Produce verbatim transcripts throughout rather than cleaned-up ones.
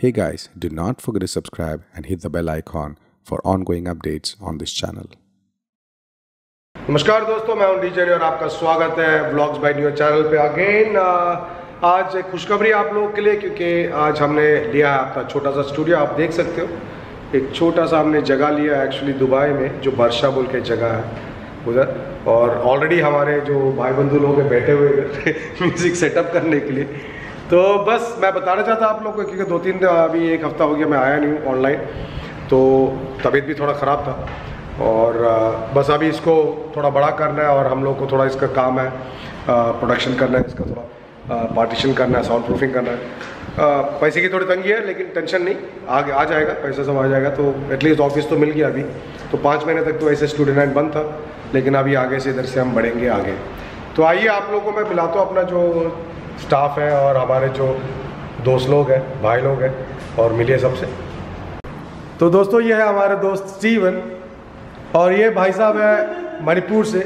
Hey guys, do not forget to subscribe and hit the bell icon for ongoing updates on this channel. नमस्कार दोस्तों, मैं हूं DJ neo और आपका स्वागत है व्लॉग्स बाय नियो चैनल पे अगेन। आज खुशखबरी आप लोगों के लिए, क्योंकि आज हमने लिया है आपका छोटा सा स्टूडियो। आप देख सकते हो एक छोटा सा हमने जगह लिया एक्चुअली दुबई में, जो वर्षा बोल के जगह है उधर। और ऑलरेडी हमारे जो भाई बंधु लोग हैं बैठे हुए म्यूज़िक सेटअप करने के लिए। तो बस मैं बताना चाहता आप लोग को, क्योंकि दो तीन अभी एक हफ़्ता हो गया मैं आया नहीं हूँ ऑनलाइन, तो तबीयत भी थोड़ा ख़राब था। और बस अभी इसको थोड़ा बड़ा करना है और हम लोग को थोड़ा इसका काम है, प्रोडक्शन करना है, इसका थोड़ा पार्टीशन करना है, साउंड प्रूफिंग करना है। पैसे की थोड़ी तंगी है, लेकिन टेंशन नहीं, आगे आ जाएगा, पैसा सब आ जाएगा। तो एटलीस्ट ऑफिस तो मिल गया अभी, तो पाँच महीने तक तो ऐसे स्टूडियो नाइन बंद था, लेकिन अभी आगे से इधर से हम बढ़ेंगे आगे। तो आइए आप लोगों को मैं मिलाता हूँ अपना जो स्टाफ है और हमारे जो दोस्त लोग हैं, भाई लोग हैं, और मिलिए सबसे। तो दोस्तों ये है हमारे दोस्त स्टीवन और ये भाई साहब है मणिपुर से।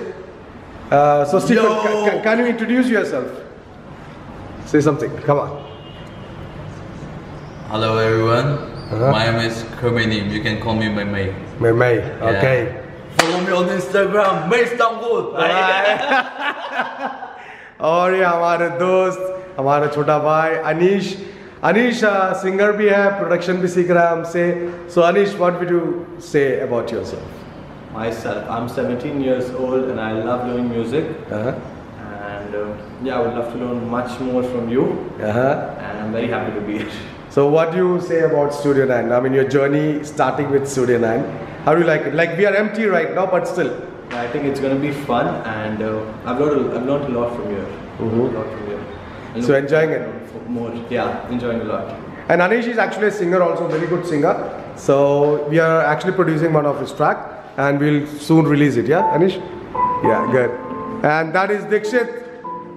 So Steven, can you introduce yourself, say something, come on. Hello everyone, my name is Kermenim, you can call me Mei Mei. Mei Mei, okay. Follow me on Instagram, Mei Istanbul. और ये हमारे दोस्त, हमारा छोटा भाई Anish. Anish singer भी है, production भी सीख रहा है हमसे। So Anish, what will you say about yourself? Myself, I am seventeen years old and I love doing music. Uh-huh. And uh, yeah, I would love to learn much more from you. Uh-huh. And I'm very happy to be here. So what do you say about Studio Nine? I mean, your journey starting with Studio Nine. How do you like it? Like, we are empty right now, but still. I think it's going to be fun, and uh, I've learned I've learned a lot from here. Mm-hmm. A lot from here. And so enjoying it more. Yeah, enjoying a lot. And Anish is actually a singer, also very good singer. So we are actually producing one of his track, and we'll soon release it. Yeah, Anish. Yeah, good. And that is Dikshit.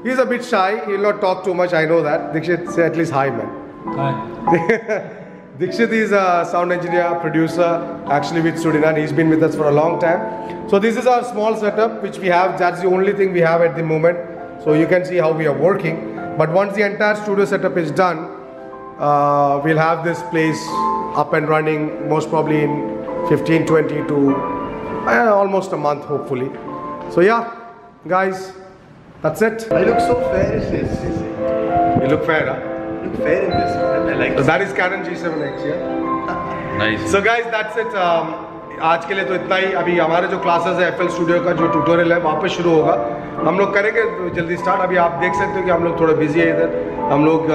He's a bit shy. He'll not talk too much. I know that. Dikshit, say at least hi, man. Hi. Dikshit is a sound engineer, producer, actually with Sudhina, and he's been with us for a long time. So this is our small setup which we have. That's the only thing we have at the moment. So you can see how we are working. But once the entire studio setup is done, uh, we'll have this place up and running most probably in fifteen, twenty to uh, almost a month, hopefully. So yeah, guys, that's it. I look so fair. You look fair, huh? Fair in this one. I like. So that is Canon G seven X, yeah. Nice. So guys, that's it. Um, आज के लिए तो इतना ही। अभी हमारे जो classes है F L Studio का जो ट्यूटोरियल है वहाँ पे शुरू होगा। हम लोग करेंगे जल्दी स्टार्ट। अभी आप देख सकते हो कि हम लोग थोड़ा बिजी है इधर, हम लोग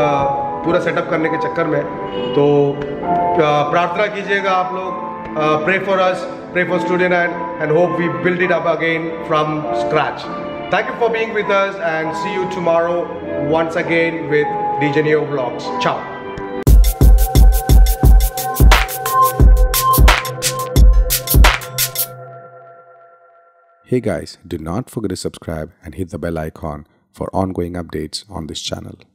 पूरा सेटअप करने के चक्कर में। तो प्रार्थना कीजिएगा आप लोग, pray for us, pray for studio nine, and hope we build it up again from scratch. Thank you for being with us and see you tomorrow once again with D J Neo Vlogs. Ciao. Hey guys, do not forget to subscribe and hit the bell icon for ongoing updates on this channel.